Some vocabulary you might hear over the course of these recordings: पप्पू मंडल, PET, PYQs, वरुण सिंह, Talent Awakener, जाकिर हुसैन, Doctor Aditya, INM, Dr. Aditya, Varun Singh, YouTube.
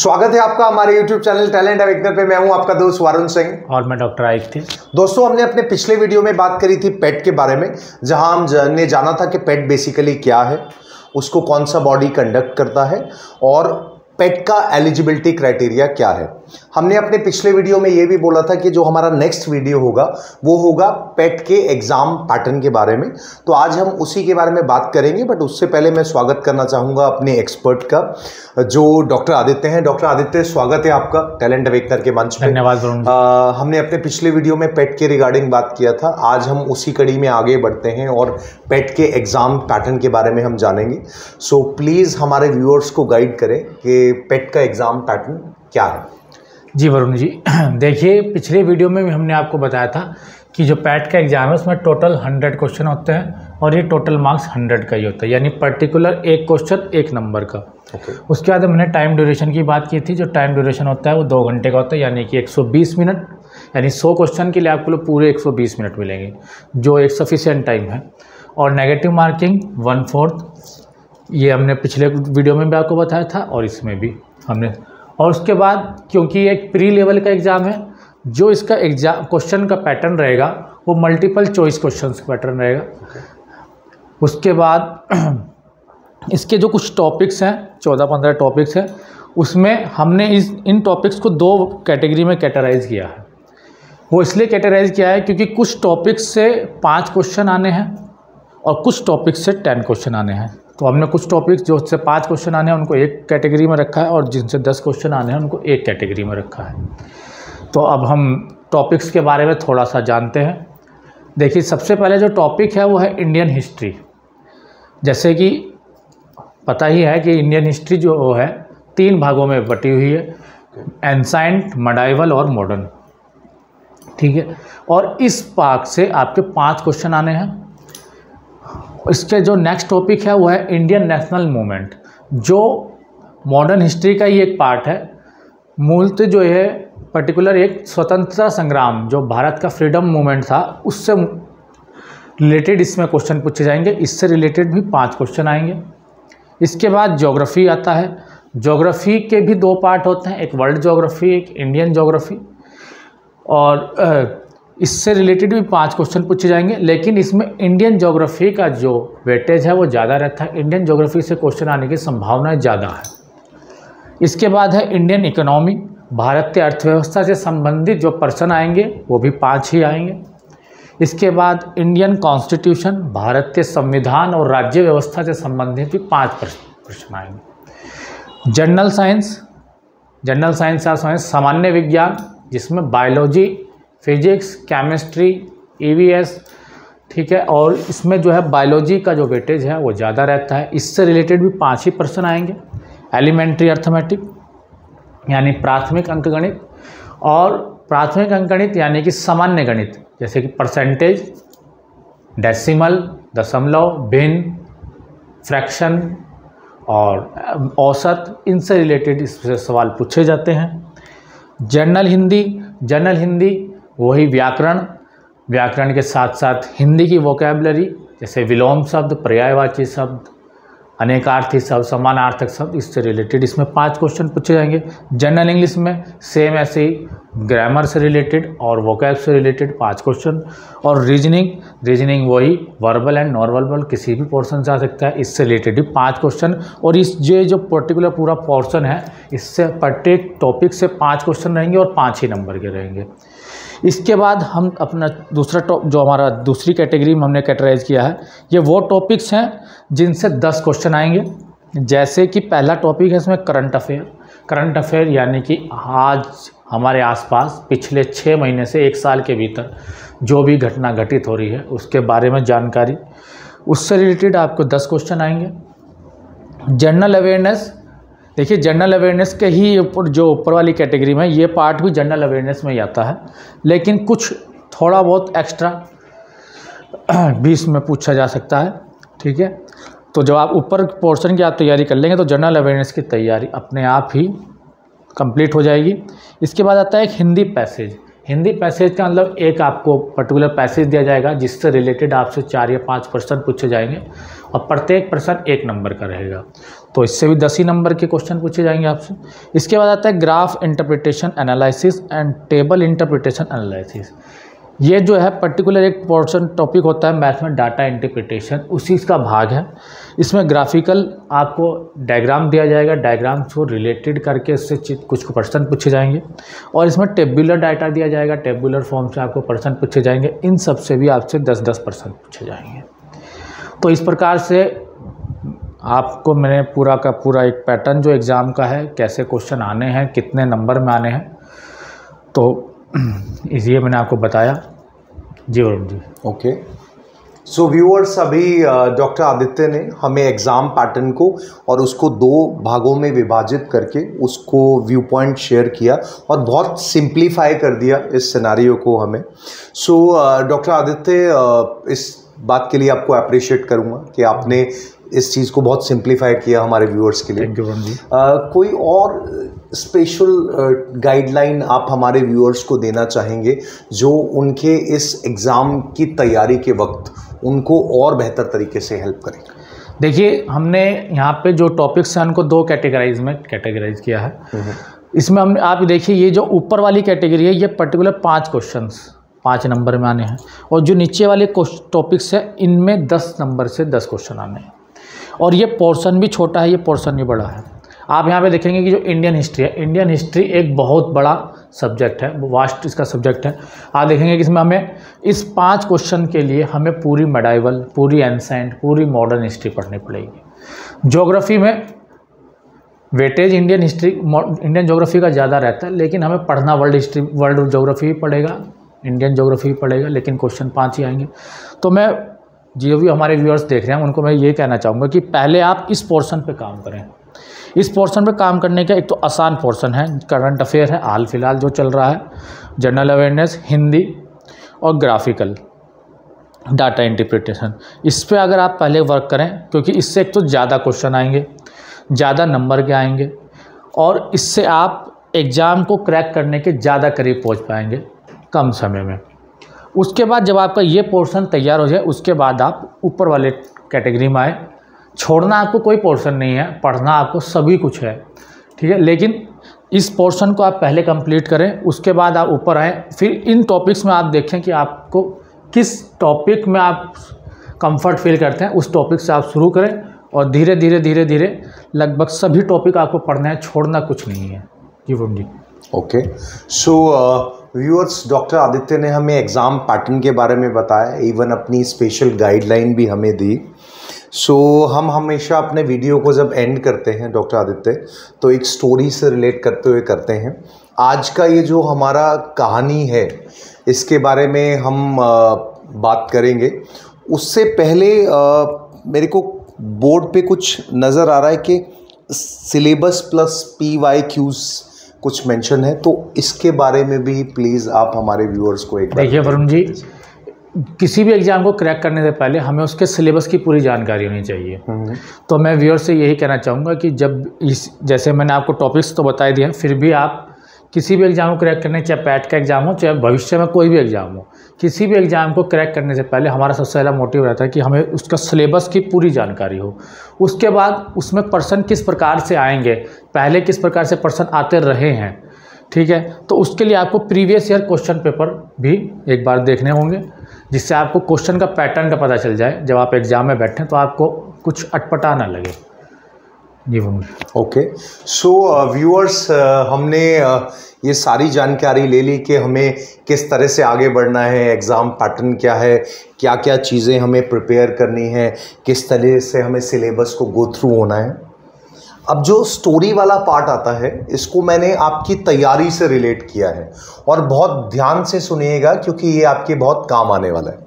स्वागत है आपका हमारे YouTube चैनल टैलेंट अवेकनर पे। मैं हूं आपका दोस्त वरुण सिंह और मैं डॉक्टर आदित्य। दोस्तों, हमने अपने पिछले वीडियो में बात करी थी पेट के बारे में, जहां हमने जाना था कि पेट बेसिकली क्या है, उसको कौन सा बॉडी कंडक्ट करता है और पेट का एलिजिबिलिटी क्राइटेरिया क्या है। हमने अपने पिछले वीडियो में ये भी बोला था कि जो हमारा नेक्स्ट वीडियो होगा वो होगा पेट के एग्ज़ाम पैटर्न के बारे में, तो आज हम उसी के बारे में बात करेंगे। बट उससे पहले मैं स्वागत करना चाहूँगा अपने एक्सपर्ट का, जो डॉक्टर आदित्य हैं। डॉक्टर आदित्य, स्वागत है आपका टैलेंट अवेकनर के मंच पर। धन्यवाद। हमने अपने पिछले वीडियो में पेट के रिगार्डिंग बात किया था, आज हम उसी कड़ी में आगे बढ़ते हैं और पेट के एग्ज़ाम पैटर्न के बारे में हम जानेंगे। सो प्लीज़ हमारे व्यूअर्स को गाइड करें कि पेट का एग्ज़ाम पैटर्न क्या है। जी वरुण जी, देखिए पिछले वीडियो में भी हमने आपको बताया था कि जो पेट का एग्ज़ाम है उसमें टोटल 100 क्वेश्चन होते हैं और ये टोटल मार्क्स 100 का ही होता है, यानी पर्टिकुलर एक क्वेश्चन एक नंबर का। उसके बाद हमने टाइम ड्यूरेशन की बात की थी। जो टाइम ड्यूरेशन होता है वो 2 घंटे का होता है, यानी कि 120 मिनट, यानी 100 क्वेश्चन के लिए आपको पूरे 120 मिनट मिलेंगे, जो एक सफिशियंट टाइम है। और नेगेटिव मार्किंग 1/4, ये हमने पिछले वीडियो में भी आपको बताया था और इसमें भी हमने। और उसके बाद क्योंकि एक प्री लेवल का एग्ज़ाम है, जो इसका एग्ज़ाम क्वेश्चन का पैटर्न रहेगा वो मल्टीपल चॉइस क्वेश्चन का पैटर्न रहेगा। उसके बाद इसके जो कुछ टॉपिक्स हैं, 14-15 टॉपिक्स हैं, उसमें हमने इन टॉपिक्स को 2 कैटेगरी में कैटेगराइज किया है। वो इसलिए कैटेगराइज किया है क्योंकि कुछ टॉपिक्स से 5 क्वेश्चन आने हैं और कुछ टॉपिक्स से 10 क्वेश्चन आने हैं। तो हमने कुछ टॉपिक्स जो उससे 5 क्वेश्चन आने हैं उनको एक कैटेगरी में रखा है और जिनसे 10 क्वेश्चन आने हैं उनको एक कैटेगरी में रखा है। तो अब हम टॉपिक्स के बारे में थोड़ा सा जानते हैं। देखिए, सबसे पहले जो टॉपिक है वो है इंडियन हिस्ट्री। जैसे कि पता ही है कि इंडियन हिस्ट्री जो है 3 भागों में बटी हुई है, एंसाइंट, मेडाइवल और मॉडर्न। ठीक है, और इस भाग से आपके 5 क्वेश्चन आने हैं। इसके जो नेक्स्ट टॉपिक है वो है इंडियन नेशनल मूवमेंट, जो मॉडर्न हिस्ट्री का ही एक पार्ट है। मूलतः जो है पर्टिकुलर एक स्वतंत्रता संग्राम, जो भारत का फ्रीडम मूवमेंट था, उससे रिलेटेड इसमें क्वेश्चन पूछे जाएंगे। इससे रिलेटेड भी 5 क्वेश्चन आएंगे। इसके बाद ज्योग्राफी आता है। ज्योग्राफी के भी 2 पार्ट होते हैं, एक वर्ल्ड ज्योग्राफी, एक इंडियन ज्योग्राफी, और इससे रिलेटेड भी 5 क्वेश्चन पूछे जाएंगे। लेकिन इसमें इंडियन ज्योग्राफी का जो वेटेज है वो ज़्यादा रहता है, इंडियन ज्योग्राफी से क्वेश्चन आने की संभावना ज़्यादा है। इसके बाद है इंडियन इकोनॉमी, भारत की अर्थव्यवस्था से संबंधित जो पर्सन आएंगे वो भी 5 ही आएंगे। इसके बाद इंडियन कॉन्स्टिट्यूशन, भारत के संविधान और राज्य व्यवस्था से संबंधित भी 5 प्रश्न आएंगे। जनरल साइंस या सामान्य विज्ञान, जिसमें बायोलॉजी, फिजिक्स, केमिस्ट्री, ईवीएस, ठीक है, और इसमें जो है बायोलॉजी का जो वेटेज है वो ज़्यादा रहता है। इससे रिलेटेड भी 5 ही पर्सन आएंगे। एलिमेंट्री अर्थमेटिक, यानी प्राथमिक अंकगणित, और प्राथमिक अंकगणित यानी कि सामान्य गणित, जैसे कि परसेंटेज, डेसिमल, दशमलव, भिन्न, फ्रैक्शन और औसत, इनसे रिलेटेड इससे सवाल पूछे जाते हैं। जनरल हिंदी वही व्याकरण के साथ साथ हिंदी की वोकैबलरी, जैसे विलोम शब्द, पर्यायवाची शब्द, अनेकार्थी शब्द, समानार्थक शब्द, इससे रिलेटेड इसमें 5 क्वेश्चन पूछे जाएंगे। जनरल इंग्लिश में सेम ऐसे ही ग्रामर से रिलेटेड और वोकैब से रिलेटेड 5 क्वेश्चन। और रीजनिंग वही वर्बल एंड नॉन वर्बल किसी भी पोर्शन से आ सकता है, इससे रिलेटेड भी 5 क्वेश्चन। और इस जो पर्टिकुलर पूरा पोर्शन है, इससे प्रत्येक टॉपिक से 5 क्वेश्चन रहेंगे और 5 ही नंबर के रहेंगे। इसके बाद हम अपना दूसरा जो हमारा दूसरी कैटेगरी में हमने कैटेगराइज किया है, ये वो टॉपिक्स हैं जिनसे 10 क्वेश्चन आएंगे। जैसे कि पहला टॉपिक है इसमें करंट अफेयर, यानी कि आज हमारे आसपास पिछले 6 महीने से 1 साल के भीतर जो भी घटना घटित हो रही है उसके बारे में जानकारी, उससे रिलेटेड आपको 10 क्वेश्चन आएंगे। जनरल अवेयरनेस, देखिए जनरल अवेयरनेस के ही ऊपर जो ऊपर वाली कैटेगरी में, ये पार्ट भी जनरल अवेयरनेस में ही आता है, लेकिन कुछ थोड़ा बहुत एक्स्ट्रा भी इसमें पूछा जा सकता है। ठीक है, तो जब आप ऊपर पोर्शन की आप तैयारी कर लेंगे तो जनरल अवेयरनेस की तैयारी अपने आप ही कंप्लीट हो जाएगी। इसके बाद आता है एक हिंदी पैसेज का मतलब एक आपको पर्टिकुलर पैसेज दिया जाएगा, जिससे रिलेटेड आपसे 4 या 5 प्रश्न पूछे जाएंगे और प्रत्येक प्रश्न एक नंबर का रहेगा। तो इससे भी 10 ही नंबर के क्वेश्चन पूछे जाएंगे आपसे। इसके बाद आता है graph interpretation analysis and table interpretation analysis. ये जो है पर्टिकुलर एक पोर्शन टॉपिक होता है मैथ्स में, डाटा इंटरप्रिटेशन उसी इसका भाग है। इसमें ग्राफिकल आपको डायग्राम दिया जाएगा, डायग्राम को रिलेटेड करके इससे कुछ क्वेश्चन पूछे जाएंगे। और इसमें टेबुलर डाटा दिया जाएगा, टेबुलर फॉर्म से आपको प्रश्न पूछे जाएंगे। इन सब से भी आपसे 10-10 प्रश्न पूछे जाएंगे। तो इस प्रकार से आपको मैंने पूरा का पूरा एक पैटर्न जो एग्ज़ाम का है, कैसे क्वेश्चन आने हैं, कितने नंबर में आने हैं, तो इसलिए मैंने आपको बताया। जी Varun ji, okay. So viewers, अभी डॉक्टर आदित्य ने हमें एग्ज़ाम पैटर्न को और उसको 2 भागों में विभाजित करके उसको व्यू पॉइंट शेयर किया और बहुत सिंप्लीफाई कर दिया इस सिनेरियो को हमें। सो डॉक्टर आदित्य, इस बात के लिए आपको अप्रिशिएट करूँगा कि आपने इस चीज़ को बहुत सिंप्लीफाई किया हमारे व्यूअर्स के लिए। Thank you Varun ji. कोई और स्पेशल गाइडलाइन आप हमारे व्यूअर्स को देना चाहेंगे जो उनके इस एग्ज़ाम की तैयारी के वक्त उनको और बेहतर तरीके से हेल्प करें? देखिए, हमने यहाँ पे जो टॉपिक्स हैं उनको 2 कैटेगराइज में कैटेगराइज किया है। इसमें हम आप देखिए, ये जो ऊपर वाली कैटेगरी है ये पर्टिकुलर 5 क्वेश्चंस 5 नंबर में आने हैं, और जो नीचे वाले टॉपिक्स हैं इनमें 10 नंबर से 10 क्वेश्चन आने हैं। और ये पोर्शन भी छोटा है, ये पोर्शन भी बड़ा है। आप यहाँ पे देखेंगे कि जो इंडियन हिस्ट्री है, इंडियन हिस्ट्री एक बहुत बड़ा सब्जेक्ट है, वास्ट इसका सब्जेक्ट है। आप देखेंगे कि इसमें हमें इस 5 क्वेश्चन के लिए हमें पूरी मेडाइवल, पूरी एंसेंट, पूरी मॉडर्न हिस्ट्री पढ़नी पड़ेगी। ज्योग्राफी में weightage Indian history, Indian geography का ज़्यादा रहता है, लेकिन हमें पढ़ना वर्ल्ड हिस्ट्री, वर्ल्ड ज्योग्राफी भी पड़ेगा, इंडियन ज्योग्राफी भी पड़ेगा, लेकिन क्वेश्चन 5 ही आएंगे। तो मैं जो भी हमारे व्यूअर्स देख रहे हैं उनको मैं ये कहना चाहूँगा कि पहले आप इस पोर्शन पे काम करें। इस पोर्शन पे काम करने का एक तो आसान पोर्शन है, करंट अफेयर है, हाल फिलहाल जो चल रहा है, जनरल अवेयरनेस, हिंदी और ग्राफिकल डाटा इंटरप्रिटेशन। इस पे अगर आप पहले वर्क करें, क्योंकि इससे एक तो ज़्यादा क्वेश्चन आएंगे, ज़्यादा नंबर के आएंगे, और इससे आप एग्ज़ाम को क्रैक करने के ज़्यादा करीब पहुँच पाएंगे कम समय में। उसके बाद जब आपका ये पोर्शन तैयार हो जाए, उसके बाद आप ऊपर वाले कैटेगरी में आए। छोड़ना आपको कोई पोर्शन नहीं है, पढ़ना आपको सभी कुछ है, ठीक है, लेकिन इस पोर्शन को आप पहले कंप्लीट करें, उसके बाद आप ऊपर आएँ। फिर इन टॉपिक्स में आप देखें कि आपको किस टॉपिक में आप कंफर्ट फील करते हैं, उस टॉपिक से आप शुरू करें, और धीरे धीरे धीरे धीरे लगभग सभी टॉपिक आपको पढ़ना है, छोड़ना कुछ नहीं है। जी Varun ji, okay. So viewers, doctor Aditya ने हमें एग्ज़ाम पैटर्न के बारे में बताया, इवन अपनी स्पेशल गाइडलाइन भी हमें दी। सो हम हमेशा अपने वीडियो को जब एंड करते हैं डॉक्टर आदित्य, तो एक स्टोरी से रिलेट करते हुए करते हैं। आज का ये जो हमारा कहानी है इसके बारे में हम बात करेंगे। उससे पहले मेरे को बोर्ड पे कुछ नज़र आ रहा है कि सिलेबस प्लस PYQs कुछ मेंशन है, तो इसके बारे में भी प्लीज़ आप हमारे व्यूअर्स को एक बार देखिए। वरुण जी, किसी भी एग्ज़ाम को क्रैक करने से पहले हमें उसके सिलेबस की पूरी जानकारी होनी चाहिए। तो मैं व्यूअर्स से यही कहना चाहूँगा कि जब इस, जैसे मैंने आपको टॉपिक्स तो बता दिए हैं, फिर भी आप किसी भी एग्ज़ाम को क्रैक करने, चाहे पैट का एग्ज़ाम हो, चाहे भविष्य में कोई भी एग्ज़ाम हो, किसी भी एग्ज़ाम को क्रैक करने से पहले हमारा सबसे पहला मोटिव रहता है कि हमें उसका सिलेबस की पूरी जानकारी हो। उसके बाद उसमें प्रश्न किस प्रकार से आएंगे, पहले किस प्रकार से प्रश्न आते रहे हैं, ठीक है, तो उसके लिए आपको प्रीवियस ईयर क्वेश्चन पेपर भी एक बार देखने होंगे, जिससे आपको क्वेश्चन का पैटर्न का पता चल जाए। जब आप एग्ज़ाम में बैठें तो आपको कुछ अटपटा ना लगे। जी वरुण, ओके। सो व्यूअर्स, हमने ये सारी जानकारी ले ली कि हमें किस तरह से आगे बढ़ना है, एग्ज़ाम पैटर्न क्या है, क्या क्या चीज़ें हमें प्रिपेयर करनी है, किस तरह से हमें सिलेबस को गो थ्रू होना है। अब जो स्टोरी वाला पार्ट आता है इसको मैंने आपकी तैयारी से रिलेट किया है, और बहुत ध्यान से सुनिएगा क्योंकि ये आपके बहुत काम आने वाला है।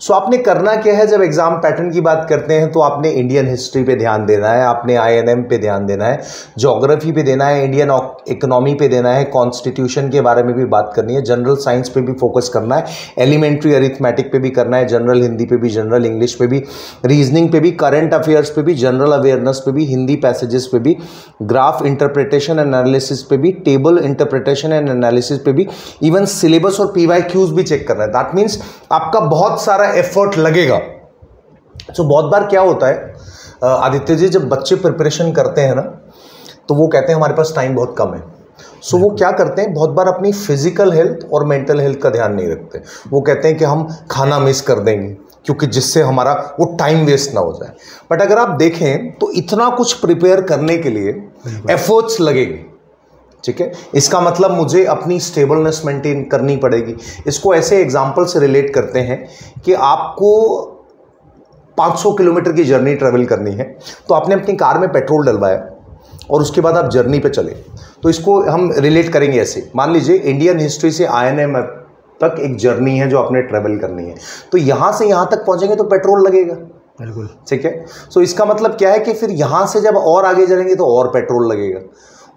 सो आपने करना क्या है, जब एग्ज़ाम पैटर्न की बात करते हैं तो आपने इंडियन हिस्ट्री पे ध्यान देना है, आपने INM पे ध्यान देना है, ज्योग्राफी पे देना है, इंडियन इकोनॉमी पे देना है, कॉन्स्टिट्यूशन के बारे में भी बात करनी है, जनरल साइंस पे भी फोकस करना है, एलिमेंट्री अरिथमेटिक पे भी करना है, जनरल हिंदी पे भी, जनरल इंग्लिश पे भी, रीजनिंग पे भी, करंट अफेयर्स पे भी, जनरल अवेयरनेस पे भी, हिंदी पैसेजेस पे भी, ग्राफ इंटरप्रिटेशन एंड एनालिसिस पे भी, टेबल इंटरप्रिटेशन एंड एनालिसिस पे भी, इवन सिलेबस और PYQs भी चेक करना है। दैट मीन्स आपका बहुत सारा एफर्ट लगेगा तो बहुत बार क्या होता है आदित्य जी, जब बच्चे प्रिपरेशन करते हैं ना तो वो कहते हैं हमारे पास टाइम बहुत कम है। सो वो क्या करते हैं, बहुत बार अपनी फिजिकल हेल्थ और मेंटल हेल्थ का ध्यान नहीं रखते। वो कहते हैं कि हम खाना मिस कर देंगे क्योंकि जिससे हमारा वो टाइम वेस्ट ना हो जाए। बट अगर आप देखें तो इतना कुछ प्रिपेयर करने के लिए एफर्ट्स लगेंगे, ठीक है। इसका मतलब मुझे अपनी स्टेबलनेस मेंटेन करनी पड़ेगी। इसको ऐसे एग्जाम्पल से रिलेट करते हैं कि आपको 500 किलोमीटर की जर्नी ट्रेवल करनी है, तो आपने अपनी कार में पेट्रोल डलवाया और उसके बाद आप जर्नी पे चले। तो इसको हम रिलेट करेंगे ऐसे, मान लीजिए इंडियन हिस्ट्री से INM तक एक जर्नी है जो आपने ट्रेवल करनी है। तो यहाँ से यहाँ तक पहुँचेंगे तो पेट्रोल लगेगा, बिल्कुल, ठीक है। सो इसका मतलब क्या है कि फिर यहाँ से जब और आगे जाएंगे तो और पेट्रोल लगेगा,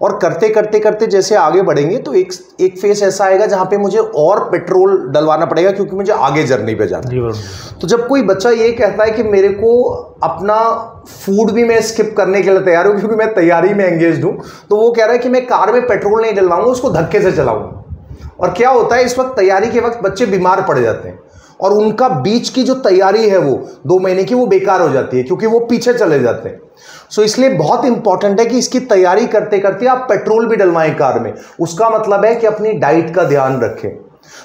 और करते करते करते जैसे आगे बढ़ेंगे तो एक फेस ऐसा आएगा जहाँ पे मुझे और पेट्रोल डलवाना पड़ेगा क्योंकि मुझे आगे जर्नी पे जाना है। तो जब कोई बच्चा ये कहता है कि मेरे को अपना फूड भी मैं स्किप करने के लिए तैयार हूँ क्योंकि मैं तैयारी में एंगेज हूँ, तो वो कह रहा है कि मैं कार में पेट्रोल नहीं डलवाऊंगा, उसको धक्के से चलाऊंगा। और क्या होता है, इस वक्त तैयारी के वक्त बच्चे बीमार पड़ जाते हैं और उनका बीच की जो तैयारी है वो 2 महीने की वो बेकार हो जाती है क्योंकि वो पीछे चले जाते हैं। सो इसलिए बहुत इंपॉर्टेंट है कि इसकी तैयारी करते करते आप पेट्रोल भी डलवाएं कार में। उसका मतलब है कि अपनी डाइट का ध्यान रखें।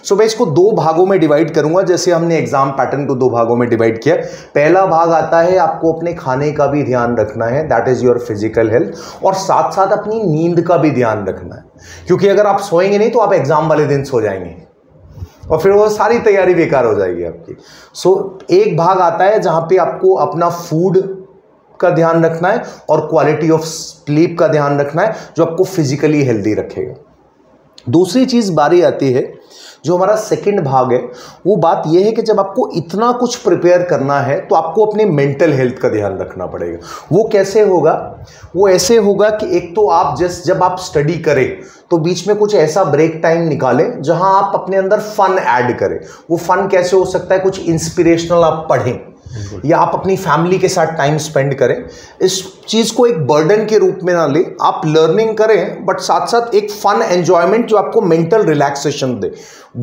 सो मैं इसको 2 भागों में डिवाइड करूंगा, जैसे हमने एग्जाम पैटर्न को 2 भागों में डिवाइड किया। पहला भाग आता है आपको अपने खाने का भी ध्यान रखना है, that is your physical health, और साथ साथ अपनी नींद का भी ध्यान रखना है क्योंकि अगर आप सोएंगे नहीं तो आप एग्जाम वाले दिन सो जाएंगे और फिर वो सारी तैयारी बेकार हो जाएगी आपकी। सो एक भाग आता है जहाँ पे आपको अपना फूड का ध्यान रखना है और क्वालिटी ऑफ स्लीप का ध्यान रखना है जो आपको फिजिकली हेल्दी रखेगा। दूसरी चीज़ बारी आती है जो हमारा सेकंड भाग है, वो बात यह है कि जब आपको इतना कुछ प्रिपेयर करना है तो आपको अपने मेंटल हेल्थ का ध्यान रखना पड़ेगा। वो कैसे होगा, वो ऐसे होगा कि एक तो आप जब आप स्टडी करें तो बीच में कुछ ऐसा ब्रेक टाइम निकालें जहां आप अपने अंदर फन ऐड करें। वो फन कैसे हो सकता है, कुछ इंस्पिरेशनल आप पढ़ें या आप अपनी फैमिली के साथ टाइम स्पेंड करें। इस चीज़ को एक बर्डन के रूप में ना लें, आप लर्निंग करें बट साथ साथ एक फन एन्जॉयमेंट जो आपको मेंटल रिलैक्सेशन दे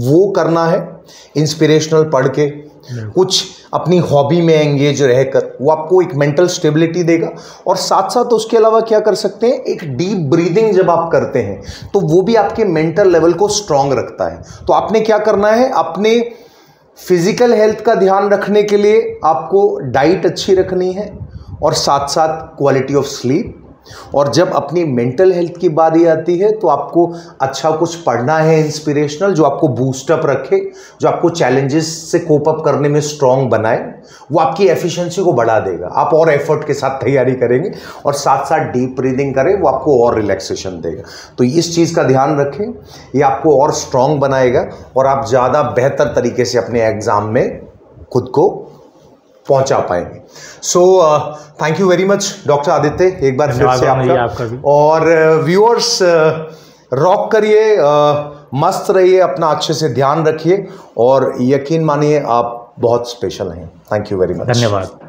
वो करना है। इंस्पिरेशनल पढ़ के, कुछ अपनी हॉबी में एंगेज रहकर, वो आपको एक मेंटल स्टेबिलिटी देगा। और साथ साथ उसके अलावा क्या कर सकते हैं, एक डीप ब्रीदिंग जब आप करते हैं तो वो भी आपके मेंटल लेवल को स्ट्रांग रखता है। तो आपने क्या करना है, अपने फिजिकल हेल्थ का ध्यान रखने के लिए आपको डाइट अच्छी रखनी है और साथ साथ क्वालिटी ऑफ स्लीप। और जब अपनी मेंटल हेल्थ की बारी आती है तो आपको अच्छा कुछ पढ़ना है इंस्पिरेशनल जो आपको बूस्टअप रखे, जो आपको चैलेंजेस से कोप अप करने में स्ट्रांग बनाए। वो आपकी एफिशिएंसी को बढ़ा देगा, आप और एफर्ट के साथ तैयारी करेंगे और साथ साथ डीप ब्रीदिंग करें, वो आपको और रिलैक्सेशन देगा। तो इस चीज़ का ध्यान रखें, ये आपको और स्ट्रांग बनाएगा और आप ज़्यादा बेहतर तरीके से अपने एग्ज़ाम में खुद को पहुंचा पाएंगे। So thank you very much doctor Aditya, एक बार फिर से आपका भी। और व्यूअर्स रॉक करिए, मस्त रहिए, अपना अच्छे से ध्यान रखिए और यकीन मानिए आप बहुत स्पेशल हैं। थैंक यू वेरी मच, धन्यवाद।